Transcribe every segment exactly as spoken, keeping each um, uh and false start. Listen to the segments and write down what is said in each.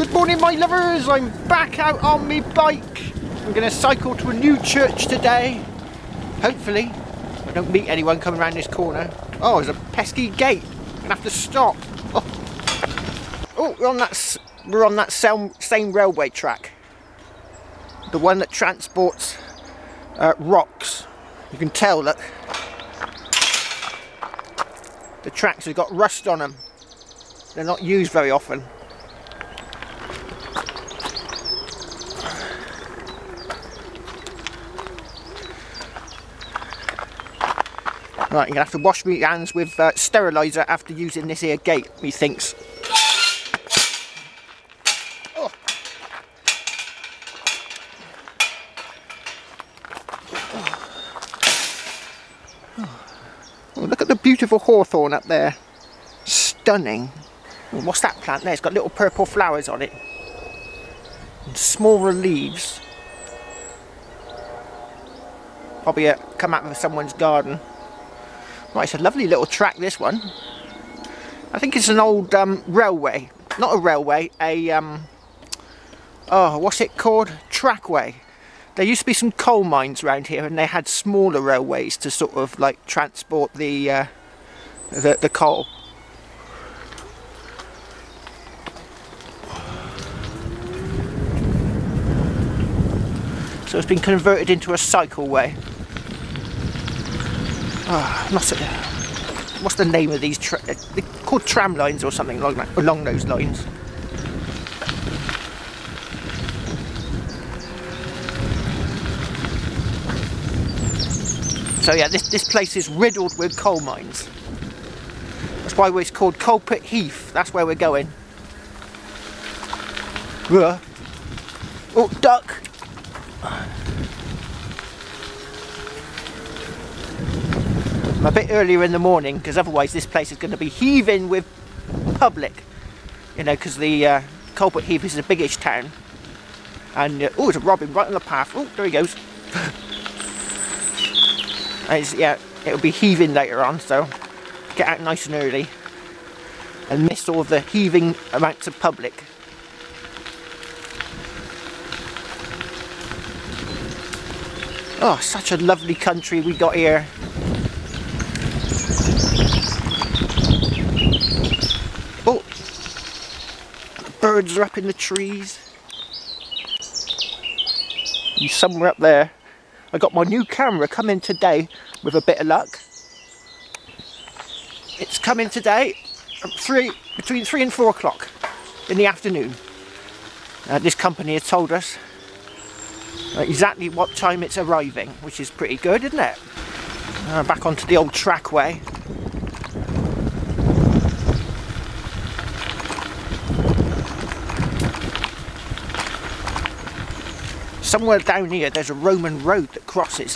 Good morning, my lovers. I'm back out on me bike. I'm going to cycle to a new church today. Hopefully I don't meet anyone coming around this corner. Oh, there's a pesky gate. I'm going to have to stop. Oh, oh we're on that, we're on that same railway track. The one that transports uh, rocks. You can tell that the tracks have got rust on them. They're not used very often. Right, you're going to have to wash me hands with uh, steriliser after using this here gate, methinks. Oh. Oh. Oh, look at the beautiful hawthorn up there. Stunning. Oh, what's that plant there? It's got little purple flowers on it. And smaller leaves. Probably uh, come out of someone's garden. Right, it's a lovely little track, this one. I think it's an old um, railway, not a railway, a, um, oh, what's it called? Trackway. There used to be some coal mines around here and they had smaller railways to sort of like transport the, uh, the, the coal. So it's been converted into a cycleway. Oh, not a, what's the name of these? Tra they're called tram lines or something along, that, along those lines. So yeah, this this place is riddled with coal mines. That's why it's called Coalpit Heath. That's where we're going. Ruh. Oh, duck! I'm a bit earlier in the morning because otherwise this place is going to be heaving with public, you know, because the uh, Coalpit Heath is the biggest town. And uh, oh, there's a robin right on the path. Oh, there he goes. And it's, yeah, it'll be heaving later on, so get out nice and early and miss all the heaving amounts of public. Oh, such a lovely country we got here. Oh, the birds are up in the trees. He's somewhere up there. I got my new camera coming today with a bit of luck. It's coming today at three, between three and four o'clock in the afternoon. Uh, this company has told us exactly what time it's arriving, which is pretty good, isn't it? Uh, back onto the old trackway. Somewhere down here there's a Roman road that crosses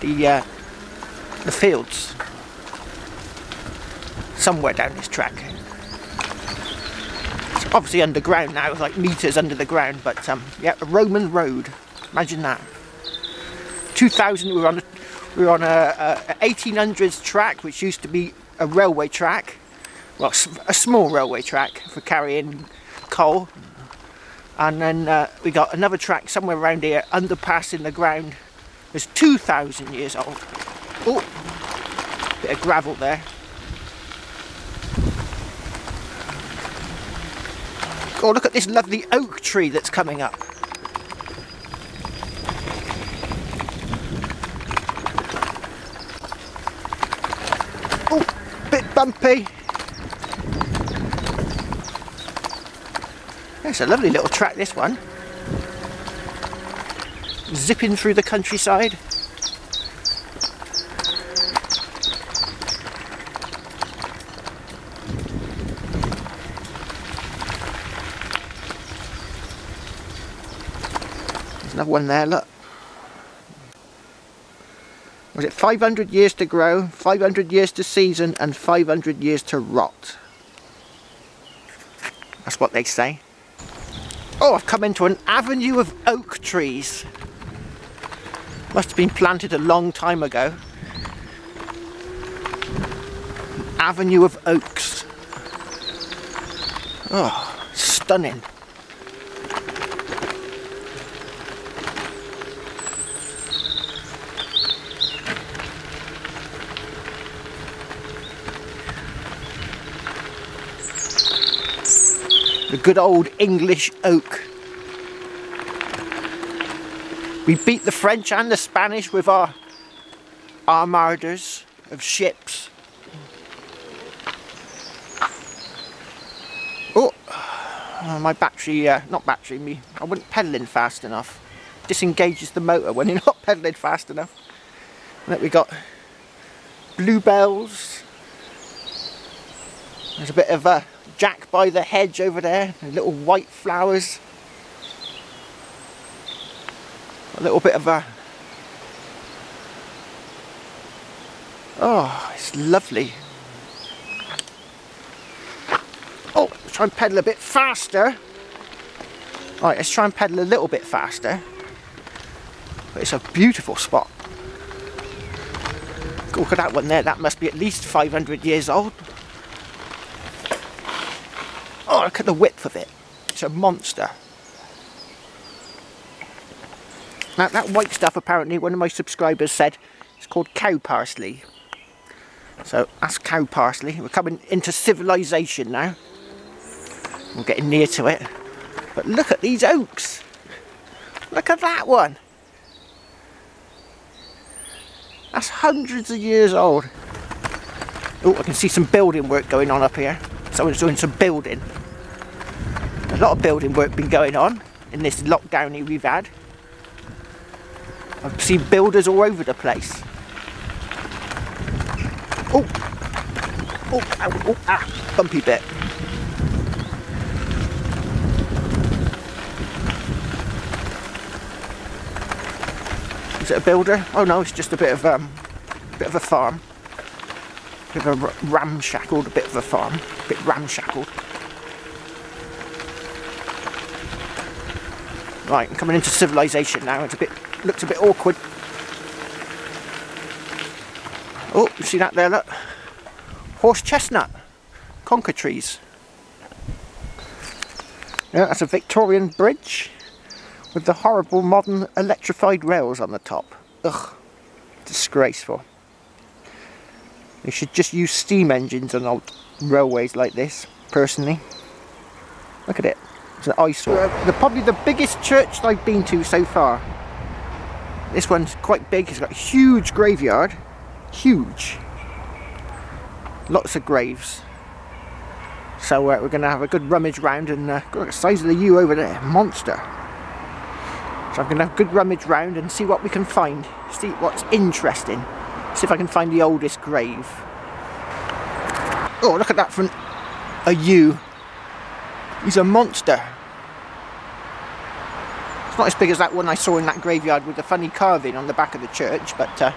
the, uh, the fields. Somewhere down this track. It's obviously underground now, like metres under the ground, but um, yeah, a Roman road. Imagine that. two thousand, we were on, a, we were on a, a eighteen hundreds track, which used to be a railway track. Well, a small railway track for carrying coal. And then uh, we got another track somewhere around here, underpass in the ground. It's two thousand years old. Oh, bit of gravel there. Oh, look at this lovely oak tree that's coming up. Oh, bit bumpy. It's a lovely little track, this one. Zipping through the countryside. There's another one there, look. Was it five hundred years to grow, five hundred years to season, and five hundred years to rot? That's what they say. Oh, I've come into an avenue of oak trees. Must have been planted a long time ago. An avenue of oaks. Oh, stunning. the good old English oak. We beat the French and the Spanish with our armadas of ships. Oh, my battery, uh, not battery, me, I wasn't pedalling fast enough. Disengages the motor when you're not pedalling fast enough. And then we got bluebells. There's a bit of a jack by the hedge over there, and little white flowers. A little bit of a... Oh, it's lovely. Oh, try and pedal a bit faster. All right, let's try and pedal a little bit faster. But it's a beautiful spot. Look at that one there, that must be at least five hundred years old. Oh, look at the width of it. It's a monster. Now, that white stuff, apparently, one of my subscribers said, it's called cow parsley. So, that's cow parsley. We're coming into civilization now. We're getting near to it. But look at these oaks. Look at that one. That's hundreds of years old. Oh, I can see some building work going on up here. Someone's doing some building. A lot of building work been going on in this lockdown we've had. I've seen builders all over the place. Oh, oh, ow, oh, ah, bumpy bit. Is it a builder? Oh no, it's just a bit of um, a bit of a farm. A bit of a ramshackled, a bit of a farm, a bit ramshackled. Right, I'm coming into civilization now. It's a bit. Looks a bit awkward. Oh, you see that there, look? Horse chestnut. Conker trees. Yeah, that's a Victorian bridge with the horrible modern electrified rails on the top. Ugh. Disgraceful. They should just use steam engines on old railways like this, personally. Look at it. It's an eyesore. Uh, the, probably the biggest church I've been to so far. This one's quite big, it's got a huge graveyard. Huge. Lots of graves. So uh, we're going to have a good rummage round and uh, look at the size of the U over there. Monster. So I'm going to have a good rummage round and see what we can find. See what's interesting. See if I can find the oldest grave. Oh, look at that from a U. He's a monster. Not as big as that one I saw in that graveyard with the funny carving on the back of the church, but uh,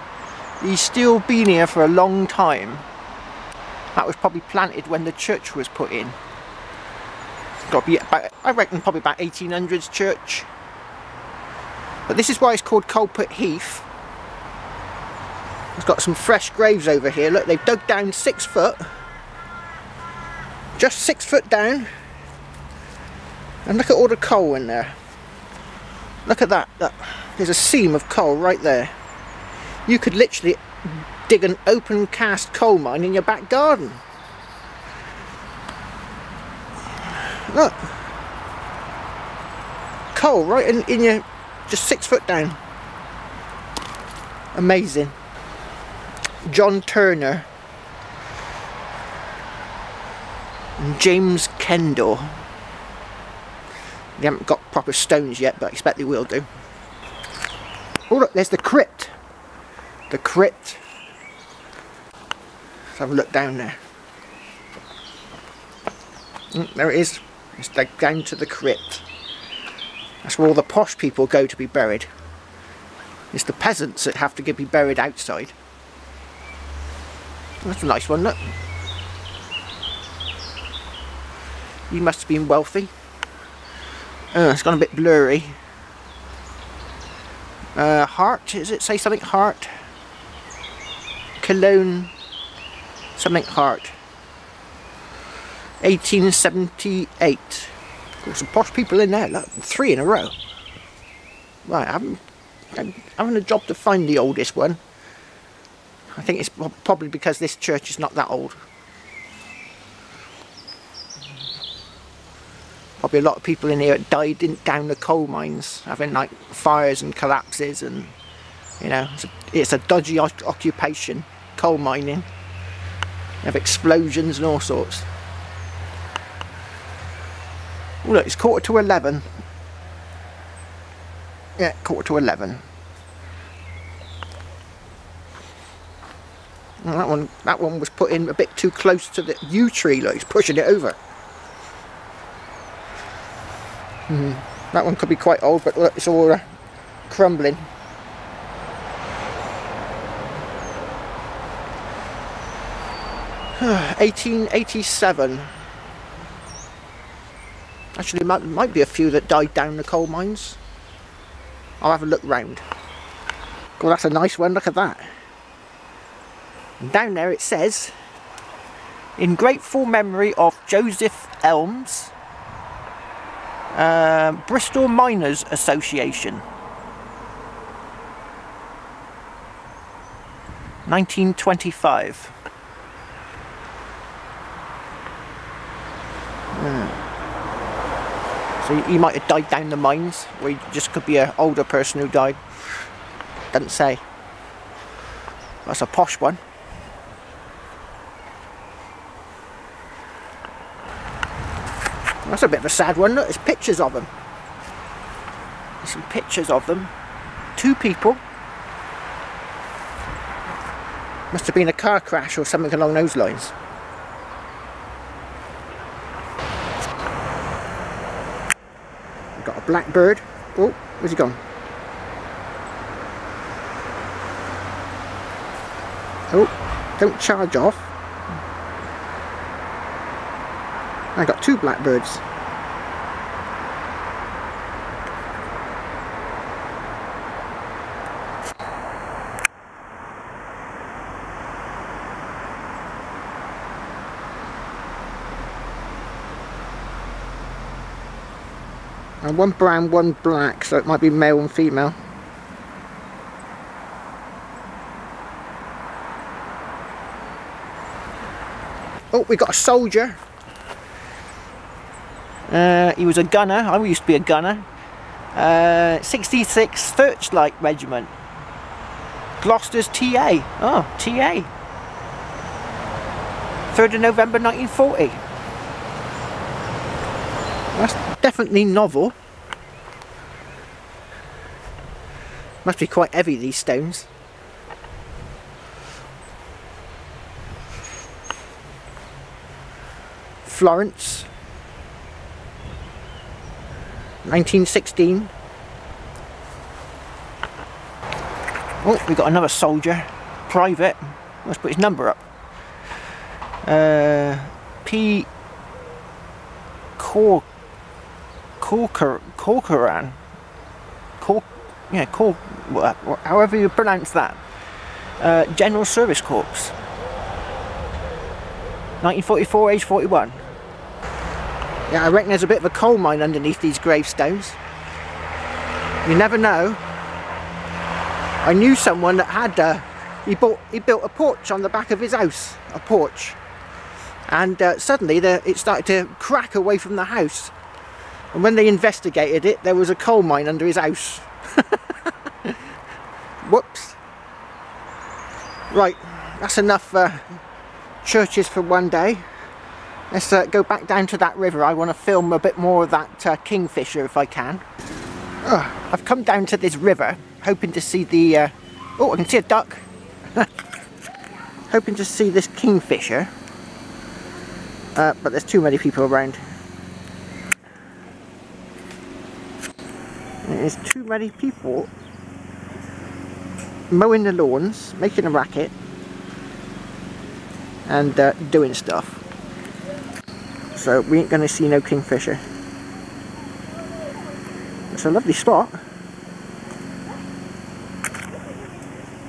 he's still been here for a long time. That was probably planted when the church was put in. It's got to be about, I reckon probably about eighteen hundreds church. But this is why it's called Coalpit Heath. It's got some fresh graves over here. Look, they've dug down six foot, just six foot down, and look at all the coal in there. Look at that, that, there's a seam of coal right there. You could literally dig an open cast coal mine in your back garden. Look. Coal right in, in your, just six foot down. Amazing. John Turner. And James Kendall. They haven't got proper stones yet, but I expect they will do. Oh look, there's the crypt. The crypt. Let's have a look down there. Mm, there it is. It's down to the crypt. That's where all the posh people go to be buried. It's the peasants that have to be buried outside. That's a nice one, look. You must have been wealthy. Uh, it's gone a bit blurry. Uh, heart, does it say something? Heart. Cologne. Something heart. eighteen seventy-eight. Got some posh people in there, look. Three in a row. Right, I'm, I'm having a job to find the oldest one. I think it's probably because this church is not that old. probably a lot of people in here that died in, down the coal mines, having like fires and collapses, and you know, it's a, it's a dodgy occupation, coal mining. You have explosions and all sorts. Oh look, it's quarter to eleven. Yeah, quarter to eleven. And that one, that one was put in a bit too close to the yew tree. Look, it's pushing it over. Mm. That one could be quite old, but look, it's all uh, crumbling. eighteen eighty-seven. Actually, there might, might be a few that died down the coal mines. I'll have a look round. Well, that's a nice one, look at that. And down there it says, in grateful memory of Joseph Elms, uh, Bristol Miners Association, nineteen twenty-five. So he might have died down the mines, or he just could be an older person who died. Doesn't say. That's a posh one. That's a bit of a sad one. Look, there's pictures of them. There's some pictures of them. Two people. Must have been a car crash or something along those lines. Blackbird. Oh, where's he gone? Oh, don't charge off. I got two blackbirds. And one brown, one black, so it might be male and female. Oh, we got a soldier. Uh, he was a gunner. I used to be a gunner. Uh, sixty-six Searchlight Regiment Gloucesters T A. Oh, T A. third of November nineteen forty. That's definitely novel. Must be quite heavy, these stones. Florence, nineteen sixteen. Oh, we got another soldier, private. Let's put his number up. Uh, P. Cork. Corcoran, Cor yeah, Cor however you pronounce that. Uh, General Service Corps, nineteen forty-four, age forty-one. Yeah, I reckon there's a bit of a coal mine underneath these gravestones. You never know. I knew someone that had uh, he bought he built a porch on the back of his house, a porch, and uh, suddenly the, it started to crack away from the house. And when they investigated it, there was a coal mine under his house. Whoops. Right, that's enough uh, churches for one day. Let's uh, go back down to that river. I want to film a bit more of that uh, kingfisher if I can. Oh, I've come down to this river, hoping to see the... Uh... Oh, I can see a duck. Hoping to see this kingfisher. Uh, but there's too many people around. There's too many people mowing the lawns, making a racket, and uh, doing stuff. So we ain't going to see no kingfisher. It's a lovely spot.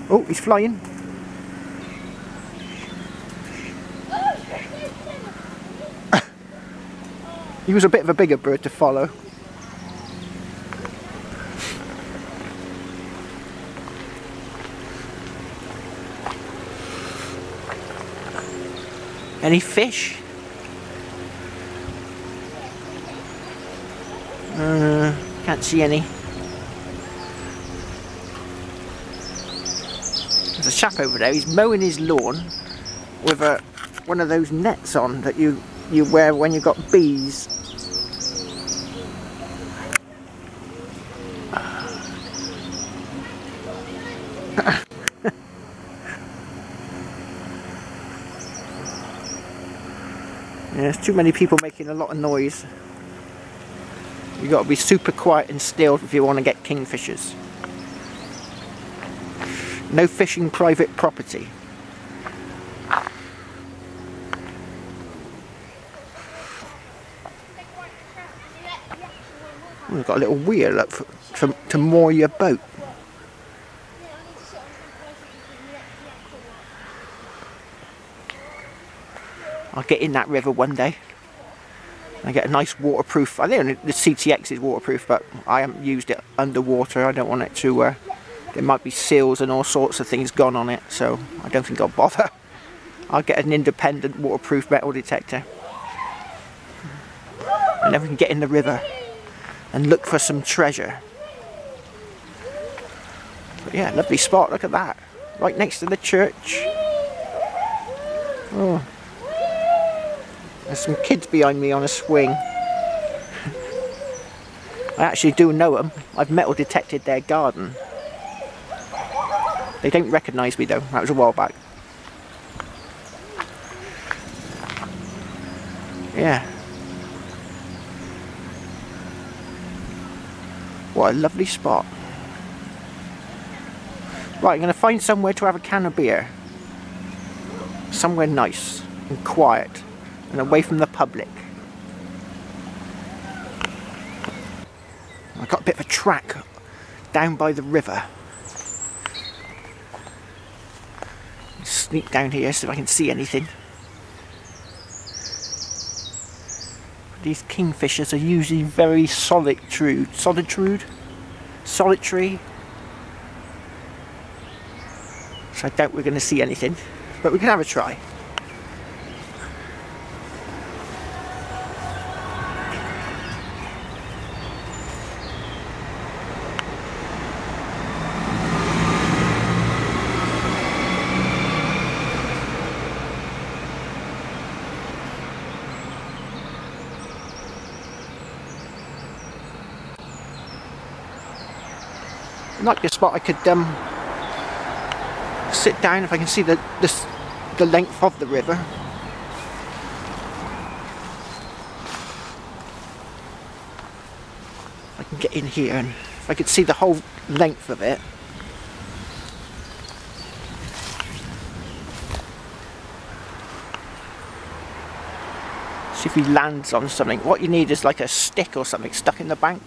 Oh, he's flying. He was a bit of a bigger bird to follow. Any fish? Uh, can't see any. There's a chap over there, he's mowing his lawn with a, one of those nets on that you, you wear when you've got bees. Yeah, there's too many people making a lot of noise. You've got to be super quiet and still if you want to get kingfishers. No fishing private property. We've got a little wheel up for, to, to moor your boat. I'll get in that river one day and get a nice waterproof. I think the C T X is waterproof, but I haven't used it underwater. I don't want it to, uh, there might be seals and all sorts of things gone on it, so I don't think I'll bother. I'll get an independent waterproof metal detector and then we can get in the river and look for some treasure. But yeah, lovely spot, look at that, right next to the church. Oh. There's some kids behind me on a swing. I actually do know them. I've metal detected their garden. They don't recognise me though, that was a while back. Yeah. What a lovely spot. Right, I'm going to find somewhere to have a can of beer. Somewhere nice and quiet. And away from the public. I've got a bit of a track down by the river. Sneak down here, see if I can see anything. These kingfishers are usually very solitrude, solitrude, solitary. So I doubt we're going to see anything, but we can have a try. Might be a spot I could um, sit down if I can see the, the, the length of the river. I can get in here and if I could see the whole length of it. See if he lands on something. What you need is like a stick or something stuck in the bank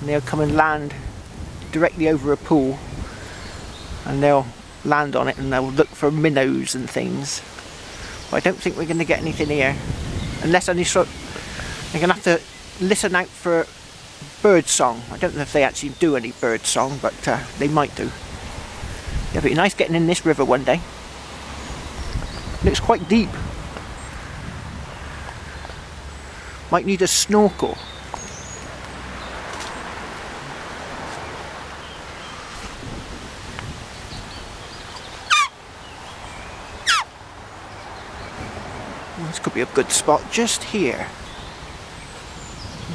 and they'll come and land directly over a pool and they'll land on it and they'll look for minnows and things. But I don't think we're going to get anything here unless any sort of, they're going to have to listen out for bird song. I don't know if they actually do any bird song, but uh, they might do. Yeah, but it'd be nice getting in this river one day. It looks quite deep. Might need a snorkel. This could be a good spot just here.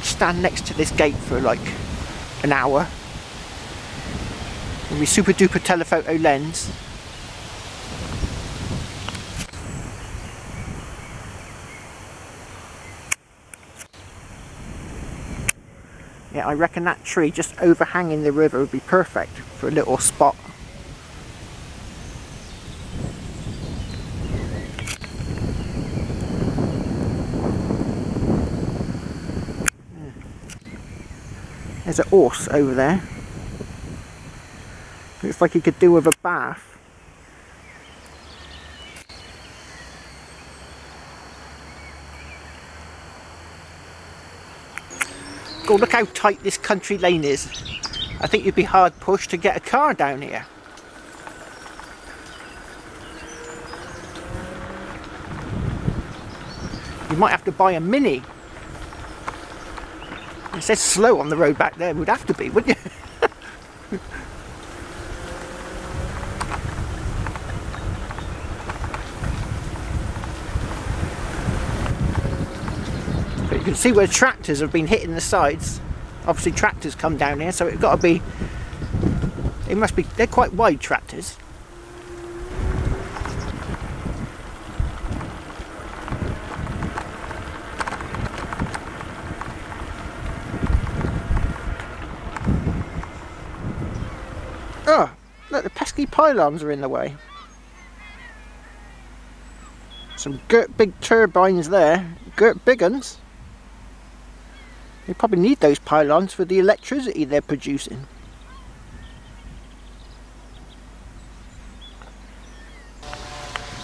Stand next to this gate for like an hour with my super duper telephoto lens. Yeah, I reckon that tree just overhanging the river would be perfect for a little spot. There's a horse over there. Looks like he could do with a bath. Oh, look how tight this country lane is. I think you'd be hard pushed to get a car down here. You might have to buy a Mini. It says slow on the road back there. Would have to be, wouldn't you? But you can see where tractors have been hitting the sides. Obviously tractors come down here, so it's got to be, it must be, they're quite wide tractors. Oh, look, the pesky pylons are in the way. Some girt big turbines there, girt big uns. They probably need those pylons for the electricity they're producing.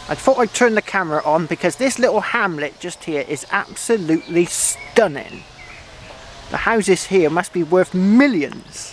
I thought I'd turn the camera on because this little hamlet just here is absolutely stunning. The houses here must be worth millions.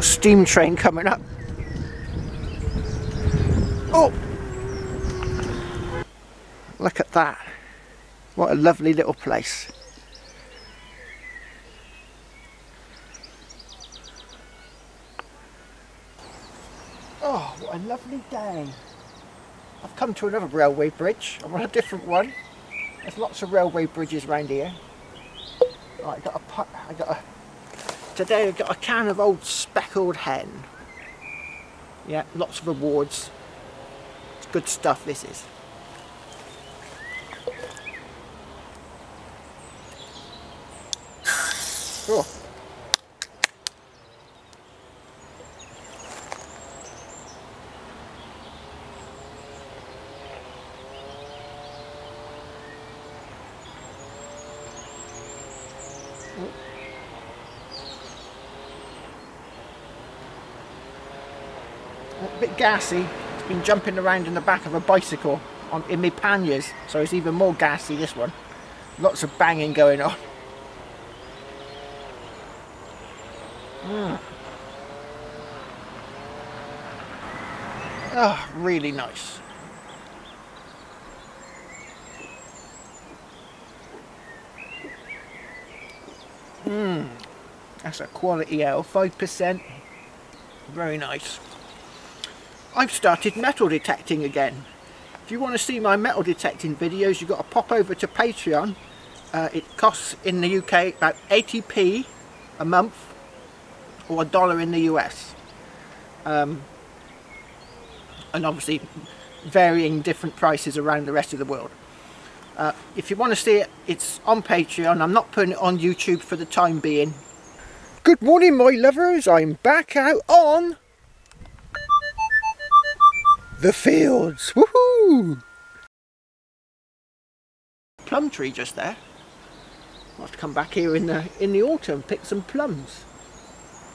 Steam train coming up. Oh, look at that. What a lovely little place. Oh, what a lovely day. I've come to another railway bridge. I'm on a different one. There's lots of railway bridges around here. Right, I got a puck, I got a Today I've got a can of old speckled hen. Yeah, lots of awards. It's good stuff, this is. Oh. A bit gassy. It's been jumping around in the back of a bicycle on in my panniers, so it's even more gassy, this one. Lots of banging going on. Mm. Oh, really nice. Mmm, that's a quality ale, five percent. Very nice. I've started metal detecting again. If you want to see my metal detecting videos, you've got to pop over to Patreon. Uh, it costs in the U K about eighty p a month, or a dollar in the U S. Um, and obviously varying different prices around the rest of the world. Uh, if you want to see it, it's on Patreon. I'm not putting it on YouTube for the time being. Good morning, my lovers. I'm back out on the fields, woohoo! Plum tree just there. I'll have to come back here in the in the autumn, pick some plums.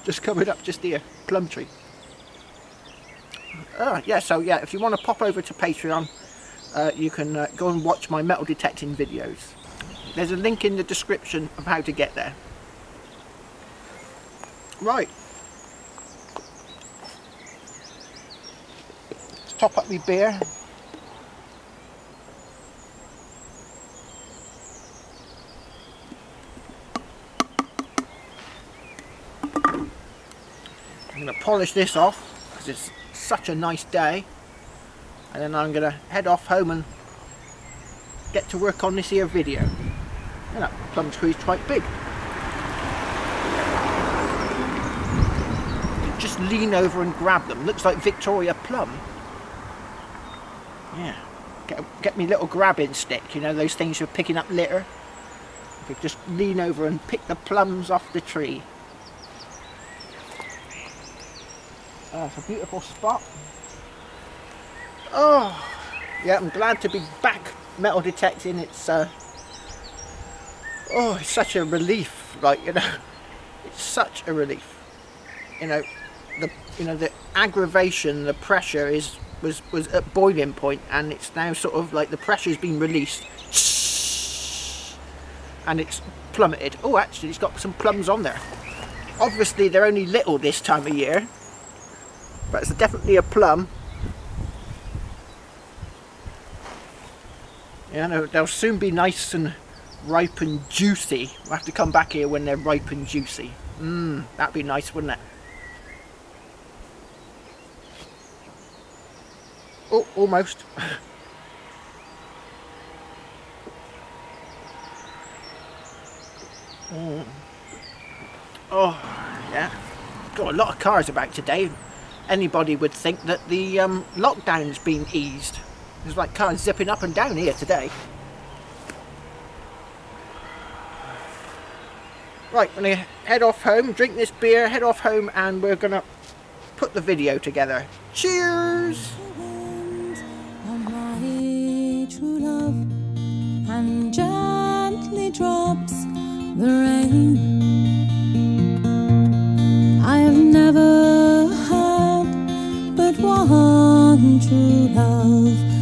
Just covered up just here, plum tree. Ah, yeah. So yeah, if you want to pop over to Patreon, uh, you can uh, go and watch my metal detecting videos. There's a link in the description of how to get there. Right. Top up me beer. I'm going to polish this off because it's such a nice day, and then I'm going to head off home and get to work on this here video. And that plum tree's quite big. Just lean over and grab them. Looks like Victoria Plum. Yeah, get, get me little grabbing stick, you know, those things you're picking up litter. I could just lean over and pick the plums off the tree. Oh, it's a beautiful spot. Oh, yeah, I'm glad to be back metal detecting. It's uh, oh, it's such a relief, like, you know, it's such a relief. You know, the you know the aggravation, the pressure is was was at boiling point, and it's now sort of like the pressure's been released, and it's plummeted. Oh, actually, it's got some plums on there. Obviously, they're only little this time of year, but it's definitely a plum. Yeah, no, they'll soon be nice and ripe and juicy. We'll have to come back here when they're ripe and juicy. Mmm, that'd be nice, wouldn't it? Oh, almost. mm. Oh, yeah. Got a lot of cars about today. Anybody would think that the um, lockdown's been eased. There's like cars zipping up and down here today. Right, I'm going to head off home, drink this beer, head off home, and we're going to put the video together. Cheers! On my true love, and gently drops the rain. I have never had but one true love.